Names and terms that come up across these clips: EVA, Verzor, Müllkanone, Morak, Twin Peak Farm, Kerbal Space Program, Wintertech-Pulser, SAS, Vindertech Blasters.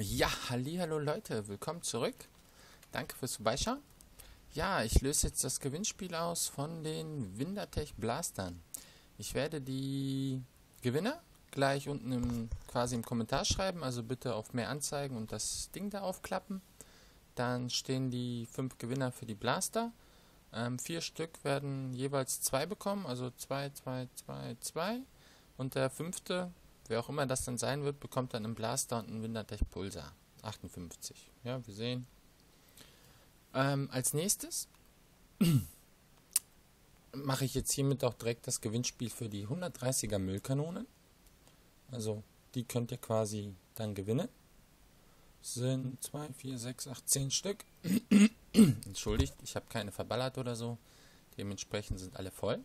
Ja, hallihallo Leute, willkommen zurück. Danke fürs Vorbeischauen. Ja, ich löse jetzt das Gewinnspiel aus von den Vindertech Blastern. Ich werde die Gewinner gleich unten quasi im Kommentar schreiben, also bitte auf mehr anzeigen und das Ding da aufklappen. Dann stehen die 5 Gewinner für die Blaster. 4 Stück werden jeweils 2 bekommen, also 2, 2, 2, 2. Und der 5. Wer auch immer das dann sein wird, bekommt dann einen Blaster und einen Wintertech-Pulser. 58. Ja, wir sehen. Als nächstes mache ich jetzt hiermit auch direkt das Gewinnspiel für die 130er Müllkanonen. Also, die könnt ihr quasi dann gewinnen. Das sind 2, 4, 6, 8, 10 Stück. Entschuldigt, ich habe keine verballert oder so. Dementsprechend sind alle voll.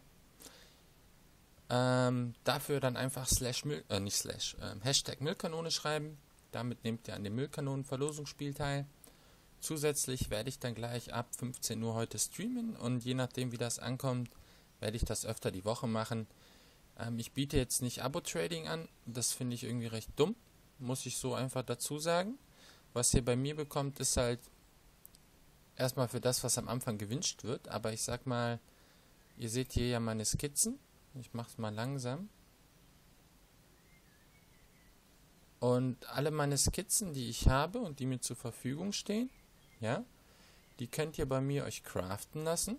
Dafür dann einfach Hashtag Müllkanone schreiben. Damit nehmt ihr an dem Müllkanonen-Verlosungsspiel teil. Zusätzlich werde ich dann gleich ab 15 Uhr heute streamen und je nachdem wie das ankommt, werde ich das öfter die Woche machen. Ich biete jetzt nicht Abo-Trading an, das finde ich irgendwie recht dumm, muss ich so einfach dazu sagen. Was ihr bei mir bekommt, ist halt erstmal für das, was am Anfang gewünscht wird, aber ich sag mal, ihr seht hier ja meine Skizzen. Ich mache es mal langsam. Und alle meine Skizzen, die ich habe und die mir zur Verfügung stehen, ja, die könnt ihr bei mir euch craften lassen,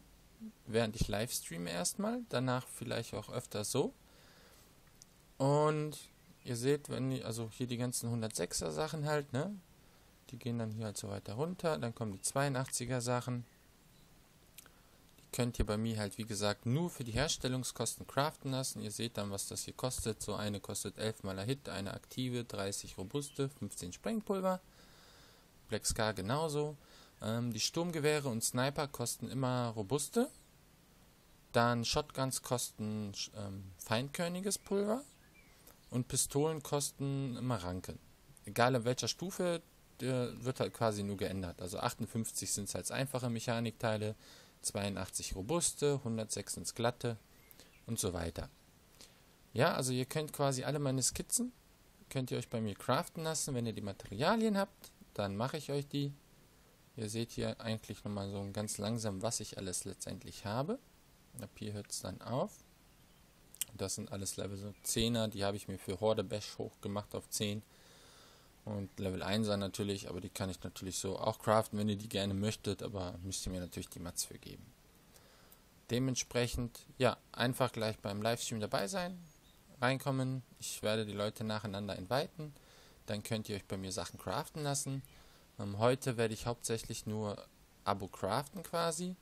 während ich live streame erstmal, danach vielleicht auch öfter so. Und ihr seht, wenn ihr, also hier die ganzen 106er Sachen halt, ne, die gehen dann hier halt so weiter runter, dann kommen die 82er Sachen. Könnt ihr bei mir halt, wie gesagt, nur für die Herstellungskosten craften lassen. Ihr seht dann, was das hier kostet. So eine kostet 11 Maler Hit, eine aktive, 30 robuste, 15 Sprengpulver. Black Scar genauso. Die Sturmgewehre und Sniper kosten immer robuste. Dann Shotguns kosten feinkörniges Pulver. Und Pistolen kosten immer Ranken. Egal in welcher Stufe, wird halt quasi nur geändert. Also 58 sind es halt einfache Mechanikteile. 82 robuste, 106 ins glatte und so weiter. Ja, also ihr könnt quasi alle meine Skizzen, könnt ihr euch bei mir craften lassen. Wenn ihr die Materialien habt, dann mache ich euch die. Ihr seht hier eigentlich nochmal so ganz langsam, was ich alles letztendlich habe. Ab hier hört es dann auf. Das sind alles Level so 10er, die habe ich mir für Horde Bash hochgemacht auf 10. Und Level 1er natürlich, aber die kann ich natürlich so auch craften, wenn ihr die gerne möchtet, aber müsst ihr mir natürlich die Mats für geben. Dementsprechend, ja, einfach gleich beim Livestream dabei sein, reinkommen. Ich werde die Leute nacheinander inviten, dann könnt ihr euch bei mir Sachen craften lassen. Heute werde ich hauptsächlich nur Abo craften quasi.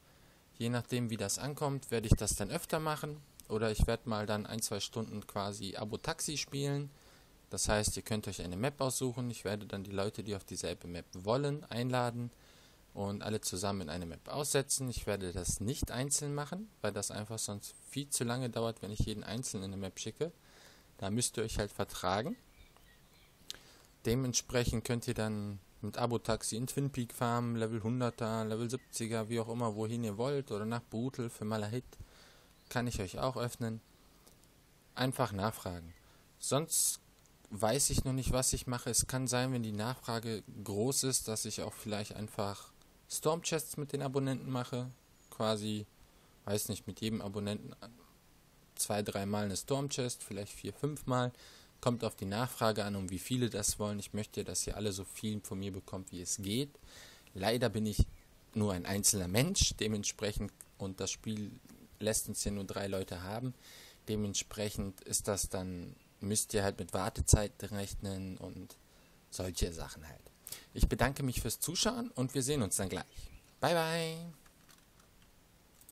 Je nachdem wie das ankommt, werde ich das dann öfter machen oder ich werde mal dann 1-2 Stunden quasi Abo-Taxi spielen. Das heißt, ihr könnt euch eine Map aussuchen. Ich werde dann die Leute, die auf dieselbe Map wollen, einladen und alle zusammen in eine Map aussetzen. Ich werde das nicht einzeln machen, weil das einfach sonst viel zu lange dauert, wenn ich jeden Einzelnen in eine Map schicke. Da müsst ihr euch halt vertragen. Dementsprechend könnt ihr dann mit Abo-Taxi in Twin Peak Farm, Level 100er, Level 70er, wie auch immer, wohin ihr wollt oder nach Brutel für Malahit kann ich euch auch öffnen. Einfach nachfragen. Sonst weiß ich noch nicht, was ich mache. Es kann sein, wenn die Nachfrage groß ist, dass ich auch vielleicht einfach Stormchests mit den Abonnenten mache. Quasi, weiß nicht, mit jedem Abonnenten 2-3 Mal eine Stormchest, vielleicht 4-5 Mal. Kommt auf die Nachfrage an, um wie viele das wollen. Ich möchte, dass ihr alle so viel von mir bekommt, wie es geht. Leider bin ich nur ein einzelner Mensch, dementsprechend, und das Spiel lässt uns ja nur 3 Leute haben. Dementsprechend ist das dann, müsst ihr halt mit Wartezeiten rechnen und solche Sachen halt. Ich bedanke mich fürs Zuschauen und wir sehen uns dann gleich. Bye, bye!